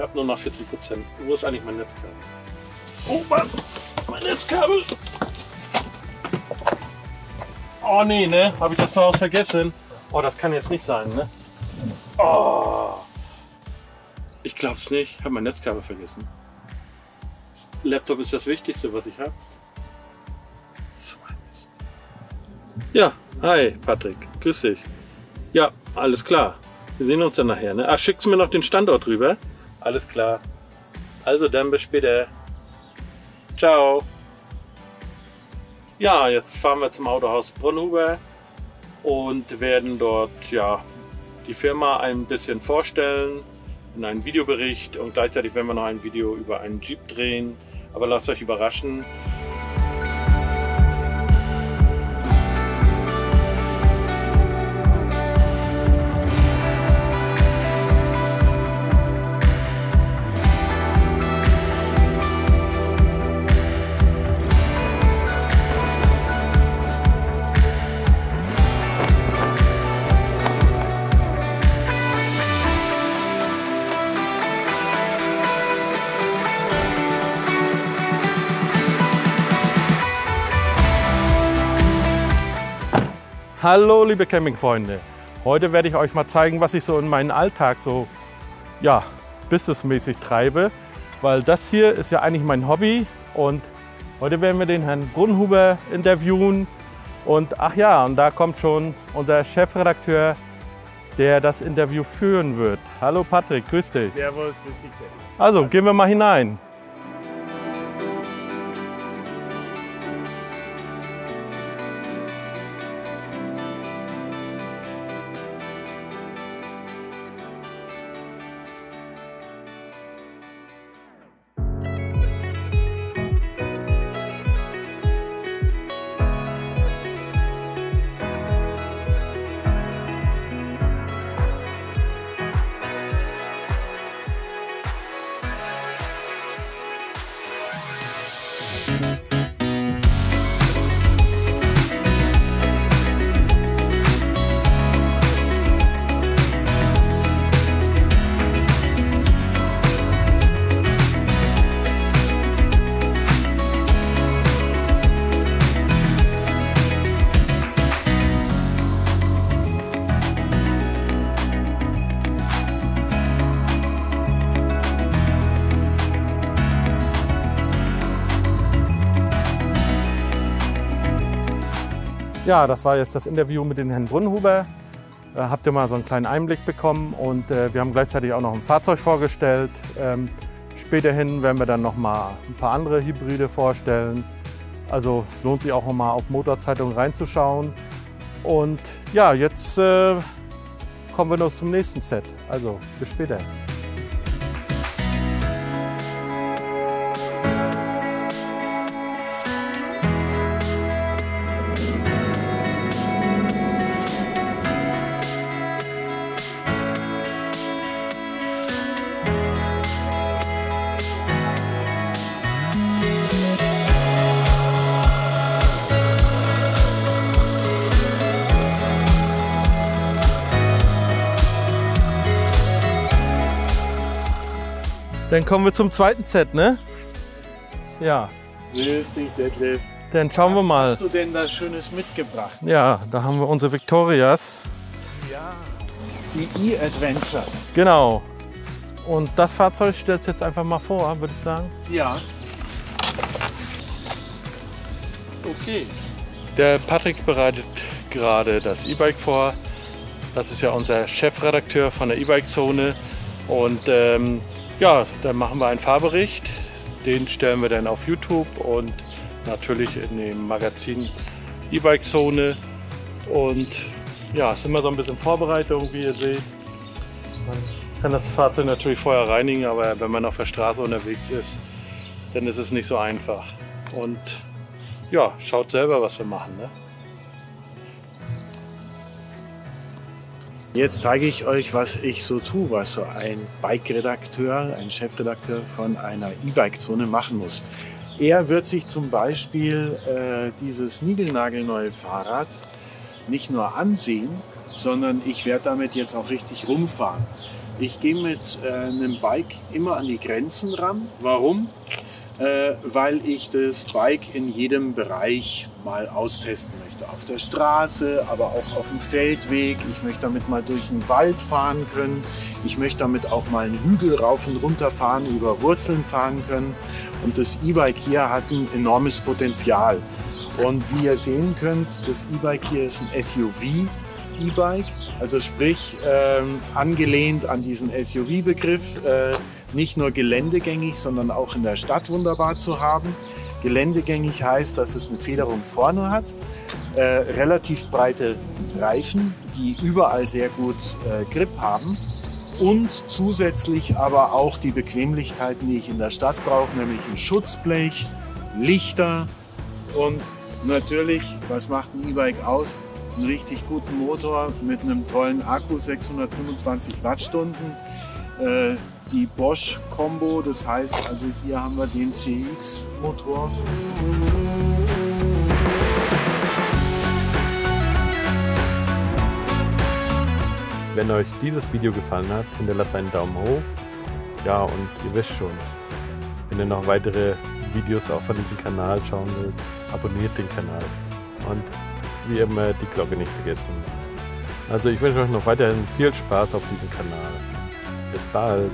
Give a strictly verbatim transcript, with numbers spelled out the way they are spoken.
habe nur noch vierzig Prozent. Wo ist eigentlich mein Netzkabel? Oh Mann, mein Netzkabel! Oh nee, ne? Habe ich das zu Hause vergessen? Oh, das kann jetzt nicht sein, ne? Oh! Ich glaub's nicht. Ich habe mein Netzkabel vergessen. Laptop ist das Wichtigste, was ich habe. So ein Mist. Ja, hi Patrik, grüß dich. Ja, alles klar. Wir sehen uns dann nachher, ne? Ach, schickst mir noch den Standort rüber. Alles klar. Also dann bis später. Ciao. Ja, jetzt fahren wir zum Autohaus Brunnhuber und werden dort ja die Firma ein bisschen vorstellen in einem Videobericht, und gleichzeitig werden wir noch ein Video über einen Jeep drehen. Aber lasst euch überraschen. Hallo liebe Campingfreunde, heute werde ich euch mal zeigen, was ich so in meinen Alltag so, ja, businessmäßig treibe, weil das hier ist ja eigentlich mein Hobby, und heute werden wir den Herrn Brunnhuber interviewen, und ach ja, und da kommt schon unser Chefredakteur, der das Interview führen wird. Hallo Patrik, grüß dich. Servus, grüß dich. Also, gehen wir mal hinein. Ja, das war jetzt das Interview mit dem Herrn Brunnhuber. Äh, habt ihr mal so einen kleinen Einblick bekommen, und äh, wir haben gleichzeitig auch noch ein Fahrzeug vorgestellt. Ähm, späterhin werden wir dann noch mal ein paar andere Hybride vorstellen. Also es lohnt sich auch mal auf Motorzeitung reinzuschauen. Und ja, jetzt äh, kommen wir noch zum nächsten Set. Also bis später. Dann kommen wir zum zweiten Set, ne? Ja. Grüß dich, Detlef. Dann schauen wir mal. Was hast du denn da Schönes mitgebracht? Ja, da haben wir unsere Victorias. Ja, die E-Adventures. Genau. Und das Fahrzeug stellst du jetzt einfach mal vor, würde ich sagen. Ja. Okay. Der Patrik bereitet gerade das E-Bike vor. Das ist ja unser Chefredakteur von der E-Bike-Zone. Und ähm, ja, dann machen wir einen Fahrbericht, den stellen wir dann auf YouTube und natürlich in dem Magazin E-Bike-Zone. Und ja, es ist immer so ein bisschen Vorbereitung, wie ihr seht. Man kann das Fahrzeug natürlich vorher reinigen, aber wenn man auf der Straße unterwegs ist, dann ist es nicht so einfach. Und ja, schaut selber, was wir machen, ne? Jetzt zeige ich euch, was ich so tue, was so ein Bike-Redakteur, ein Chefredakteur von einer E-Bike-Zone machen muss. Er wird sich zum Beispiel äh, dieses niegelnagelneue Fahrrad nicht nur ansehen, sondern ich werde damit jetzt auch richtig rumfahren. Ich gehe mit äh, einem Bike immer an die Grenzen ran. Warum? Äh, weil ich das Bike in jedem Bereich mal austesten möchte. Auf der Straße, aber auch auf dem Feldweg. Ich möchte damit mal durch den Wald fahren können. Ich möchte damit auch mal einen Hügel rauf und runter fahren, über Wurzeln fahren können. Und das E-Bike hier hat ein enormes Potenzial. Und wie ihr sehen könnt, das E-Bike hier ist ein S U V. E-Bike, also sprich ähm, angelehnt an diesen S U V-Begriff, äh, nicht nur geländegängig, sondern auch in der Stadt wunderbar zu haben. Geländegängig heißt, dass es eine Federung vorne hat, äh, relativ breite Reifen, die überall sehr gut äh, Grip haben und zusätzlich aber auch die Bequemlichkeiten, die ich in der Stadt brauche, nämlich ein Schutzblech, Lichter und natürlich, was macht ein E-Bike aus? Einen richtig guten Motor mit einem tollen Akku, sechshundertfünfundzwanzig Wattstunden, äh, die Bosch Combo, das heißt also hier haben wir den C X-Motor. Wenn euch dieses Video gefallen hat, hinterlasst einen Daumen hoch. Ja, und ihr wisst schon, wenn ihr noch weitere Videos auch von diesem Kanal schauen wollt, abonniert den Kanal und wie immer die Glocke nicht vergessen. Also ich wünsche euch noch weiterhin viel Spaß auf diesem Kanal. Bis bald!